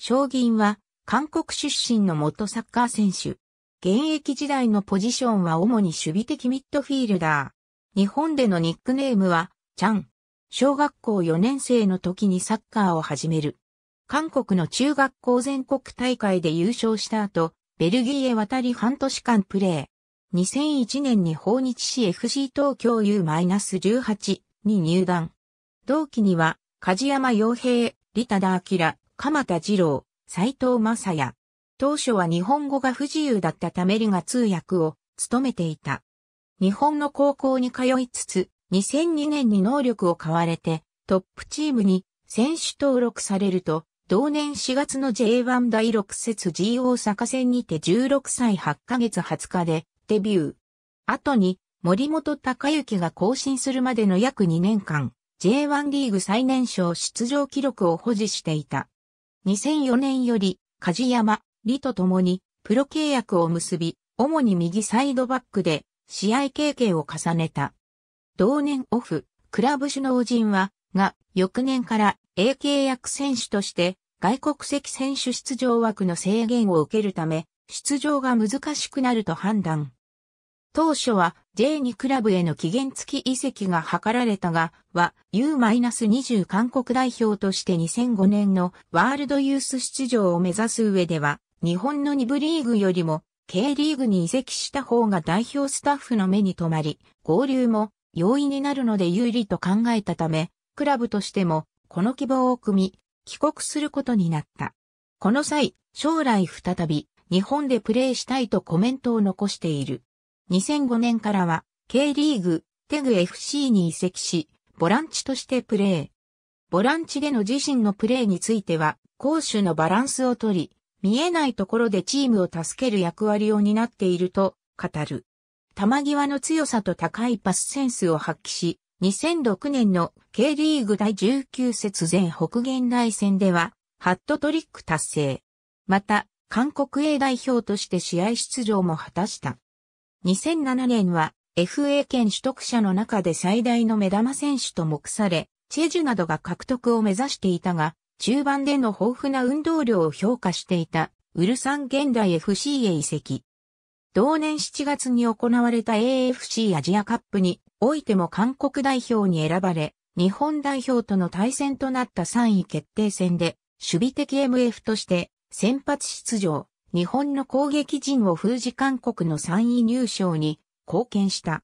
章銀は韓国出身の元サッカー選手。現役時代のポジションは主に守備的ミッドフィールダー。日本でのニックネームは、チャン。小学校4年生の時にサッカーを始める。韓国の中学校全国大会で優勝した後、ベルギーへ渡り半年間プレー。2001年に訪日し FC 東京 U-18 に入団。同期には、梶山陽平、利忠明、鎌田二郎、斉藤正也。当初は日本語が不自由だったため利が通訳を務めていた。日本の高校に通いつつ、2002年に能力を買われてトップチームに選手登録されると、同年4月の J1 第6節 G 大阪戦にて16歳8ヶ月20日でデビュー。後に森本隆之が更新するまでの約2年間、J1 リーグ最年少出場記録を保持していた。2004年より梶山、利と共にプロ契約を結び、主に右サイドバックで試合経験を重ねた。同年オフ、クラブ首脳陣は、が、翌年から A 契約選手として外国籍選手出場枠の制限を受けるため、出場が難しくなると判断。当初は J2 クラブへの期限付き移籍が図られたが、は U-20 韓国代表として2005年のワールドユース出場を目指す上では、日本の2部リーグよりも K リーグに移籍した方が代表スタッフの目に留まり、合流も容易になるので有利と考えたため、クラブとしてもこの希望を汲み、帰国することになった。この際、将来再び日本でプレーしたいとコメントを残している。2005年からは K リーグ、テグ FC に移籍し、ボランチとしてプレー。ボランチでの自身のプレーについては、攻守のバランスをとり、見えないところでチームを助ける役割を担っていると語る。球際の強さと高いパスセンスを発揮し、2006年の K リーグ第19節全北現代戦では、ハットトリック達成。また、韓国 A 代表として試合出場も果たした。2007年は、FA 権取得者の中で最大の目玉選手と目され、チェジュなどが獲得を目指していたが、中盤での豊富な運動量を評価していた、ウルサン現代 FC へ移籍。同年7月に行われた AFC アジアカップにおいても韓国代表に選ばれ、日本代表との対戦となった3位決定戦で、守備的 MF として先発出場、日本の攻撃陣を封じ韓国の3位入賞に貢献した。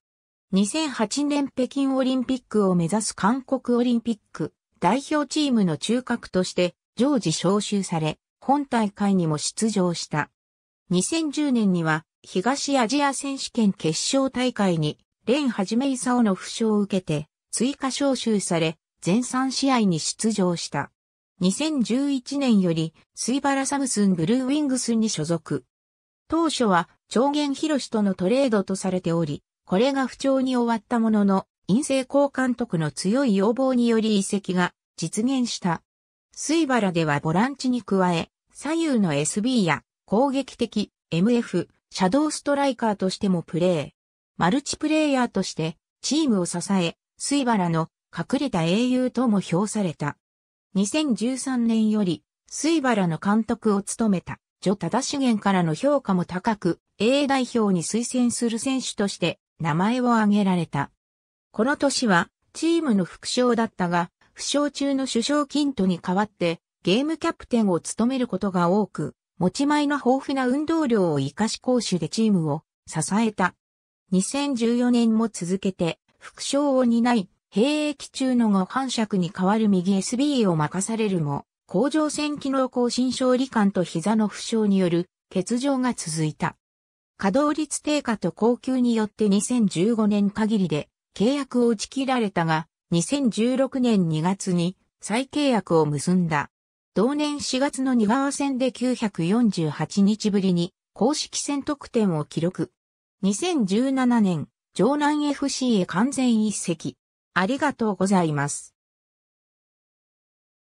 2008年北京オリンピックを目指す韓国オリンピック。代表チームの中核として常時招集され、本大会にも出場した。2010年には東アジア選手権決勝大会に蓮元勲の負傷を受けて追加招集され、全3試合に出場した。2011年より水原サムスンブルーウィングスに所属。当初は長源博とのトレードとされており、これが不調に終わったものの、尹成功監督の強い要望により移籍が実現した。水原ではボランチに加え、左右の SB や攻撃的 MF、シャドーストライカーとしてもプレー。マルチプレイヤーとしてチームを支え、水原の隠れた英雄とも評された。2013年より水原の監督を務めた徐忠茂からの評価も高く、A 代表に推薦する選手として名前を挙げられた。この年はチームの副将だったが、負傷中の主将金斗に代わってゲームキャプテンを務めることが多く、持ち前の豊富な運動量を生かし攻守でチームを支えた。2014年も続けて副将を担い、兵役中の後半尺に代わる右 SB を任されるも、甲状腺機能亢進症罹患と膝の負傷による欠場が続いた。稼働率低下と降級によって2015年限りで、契約を打ち切られたが、2016年2月に再契約を結んだ。同年4月の2川戦で948日ぶりに公式戦得点を記録。2017年、城南 FC へ完全移籍。ありがとうございます。